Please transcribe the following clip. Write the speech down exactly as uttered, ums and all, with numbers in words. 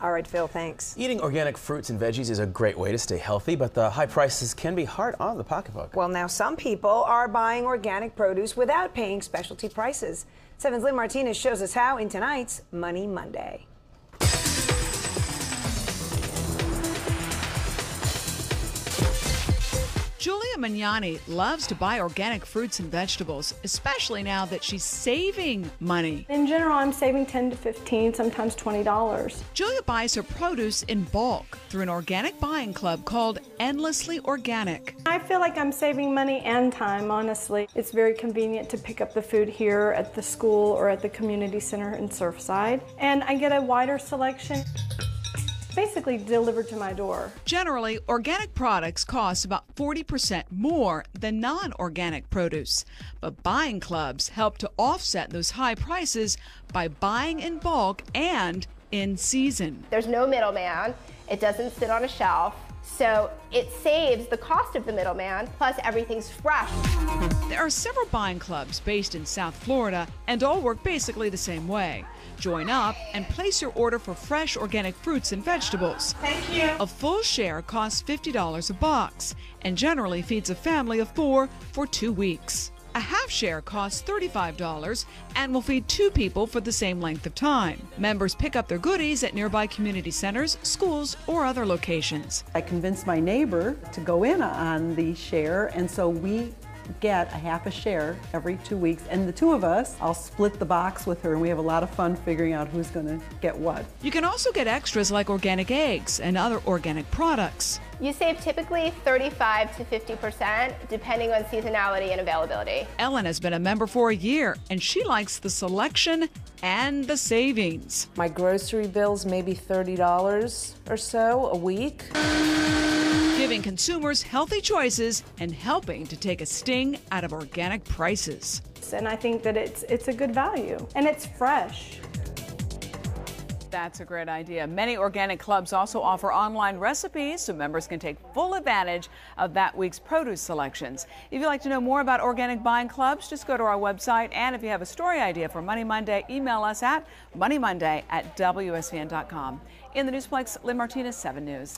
All right, Phil, thanks. Eating organic fruits and veggies is a great way to stay healthy, but the high prices can be hard on the pocketbook. Well, now some people are buying organic produce without paying specialty prices. Seven's Lynn Martinez shows us how in tonight's Money Monday. Julia Magnani loves to buy organic fruits and vegetables, especially now that she's saving money. In general, I'm saving ten to fifteen, sometimes twenty dollars. Julia buys her produce in bulk through an organic buying club called Endlessly Organic. I feel like I'm saving money and time, honestly. It's very convenient to pick up the food here at the school or at the community center in Surfside, and I get a wider selection. Basically delivered to my door. Generally, organic products cost about forty percent more than non-organic produce, but buying clubs help to offset those high prices by buying in bulk and in season. There's no middleman. It doesn't sit on a shelf, so it saves the cost of the middleman, plus everything's fresh. There are several buying clubs based in South Florida, and all work basically the same way. Join up and place your order for fresh organic fruits and vegetables. Thank you. A full share costs fifty dollars a box and generally feeds a family of four for two weeks. A half share costs thirty-five dollars and will feed two people for the same length of time. Members pick up their goodies at nearby community centers, schools, or other locations. I convinced my neighbor to go in on the share, and so we get a half a share every two weeks, and the two of us, I'll split the box with her, and we have a lot of fun figuring out who's going to get what. You can also get extras like organic eggs and other organic products. You save typically thirty-five to fifty percent, depending on seasonality and availability. Ellen has been a member for a year, and she likes the selection and the savings. My grocery bill's maybe thirty dollars or so a week. Giving consumers healthy choices and helping to take a sting out of organic prices. And I think that it's it's a good value, and it's fresh. That's a great idea. Many organic clubs also offer online recipes so members can take full advantage of that week's produce selections. If you'd like to know more about organic buying clubs, just go to our website. And if you have a story idea for Money Monday, email us at moneymonday at W S V N dot com. In the Newsplex, Lynn Martinez, seven News.